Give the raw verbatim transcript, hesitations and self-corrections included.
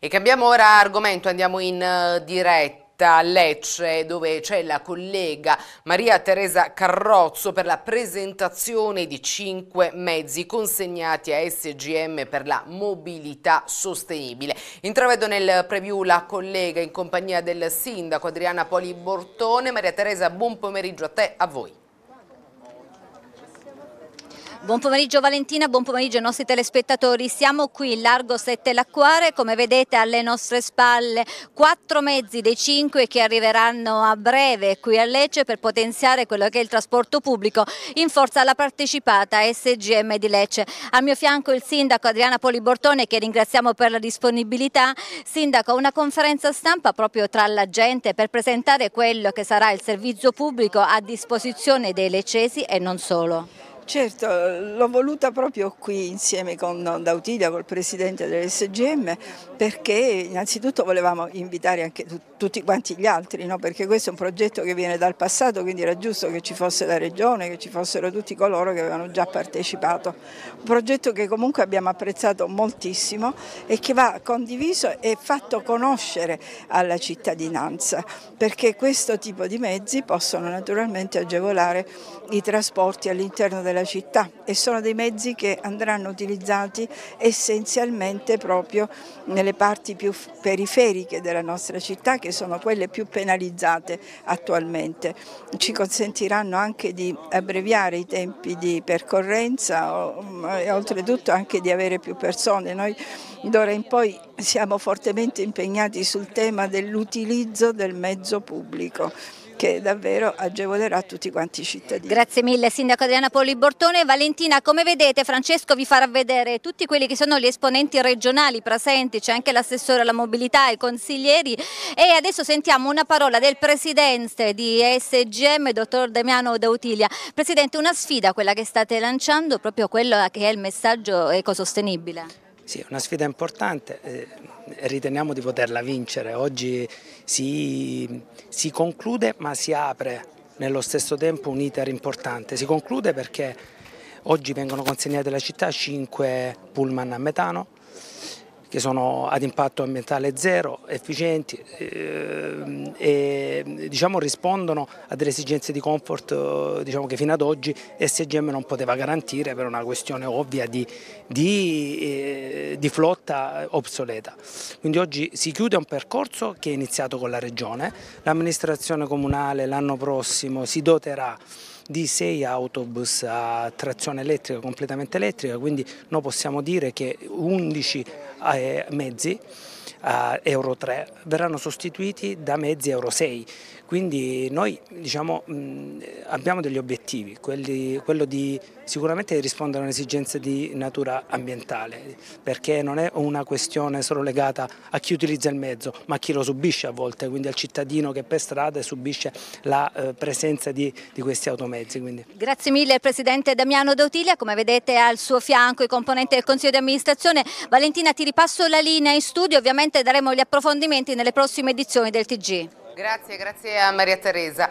E cambiamo ora argomento, andiamo in diretta a Lecce, dove c'è la collega Maria Teresa Carrozzo per la presentazione di cinque mezzi consegnati a S G M per la mobilità sostenibile. Intravedo nel preview la collega in compagnia del sindaco Adriana Poli Bortone. Maria Teresa, buon pomeriggio a te, a voi. Buon pomeriggio Valentina, buon pomeriggio ai nostri telespettatori. Siamo qui in Largo Sette L'Acquare, come vedete alle nostre spalle quattro mezzi dei cinque che arriveranno a breve qui a Lecce per potenziare quello che è il trasporto pubblico in forza alla partecipata S G M di Lecce. Al mio fianco il sindaco Adriana Poli Bortone, che ringraziamo per la disponibilità. Sindaco, una conferenza stampa proprio tra la gente per presentare quello che sarà il servizio pubblico a disposizione dei leccesi e non solo. Certo, l'ho voluta proprio qui insieme con D'Autilia, col presidente dell'S G M, perché innanzitutto volevamo invitare anche tutti quanti gli altri, no? Perché questo è un progetto che viene dal passato, quindi era giusto che ci fosse la Regione, che ci fossero tutti coloro che avevano già partecipato. Un progetto che comunque abbiamo apprezzato moltissimo e che va condiviso e fatto conoscere alla cittadinanza, perché questo tipo di mezzi possono naturalmente agevolare i trasporti all'interno della città e sono dei mezzi che andranno utilizzati essenzialmente proprio nelle parti più periferiche della nostra città, che sono quelle più penalizzate attualmente. Ci consentiranno anche di abbreviare i tempi di percorrenza e oltretutto anche di avere più persone. Noi d'ora in poi siamo fortemente impegnati sul tema dell'utilizzo del mezzo pubblico, che davvero agevolerà tutti quanti i cittadini. Grazie mille sindaco Adriana Poli Bortone. Valentina, come vedete Francesco vi farà vedere tutti quelli che sono gli esponenti regionali presenti, c'è anche l'assessore alla mobilità, i consiglieri, e adesso sentiamo una parola del presidente di S G M, dottor Damiano D'Autilia. Presidente, una sfida quella che state lanciando, proprio quello che è il messaggio ecosostenibile. Sì, è una sfida importante, eh, riteniamo di poterla vincere. Oggi si, si conclude ma si apre nello stesso tempo un iter importante. Si conclude perché oggi vengono consegnati alla città cinque pullman a metano, che sono ad impatto ambientale zero, efficienti eh, e diciamo, rispondono a delle esigenze di comfort diciamo, che fino ad oggi S G M non poteva garantire per una questione ovvia di, di, eh, di flotta obsoleta. Quindi oggi si chiude un percorso che è iniziato con la Regione. L'amministrazione comunale l'anno prossimo si doterà di sei autobus a trazione elettrica, completamente elettrica, quindi noi possiamo dire che undici mezzi Euro tre verranno sostituiti da mezzi Euro sei, quindi noi diciamo, abbiamo degli obiettivi, quelli, quello di sicuramente rispondere a un'esigenza di natura ambientale, perché non è una questione solo legata a chi utilizza il mezzo ma a chi lo subisce a volte, quindi al cittadino che per strada subisce la eh, presenza di, di questi automezzi. Quindi. Grazie mille Presidente Damiano D'Autilia, come vedete al suo fianco i componenti del Consiglio di Amministrazione. Valentina, ti ripasso la linea in studio, ovviamente daremo gli approfondimenti nelle prossime edizioni del T G. Grazie, grazie a Maria Teresa.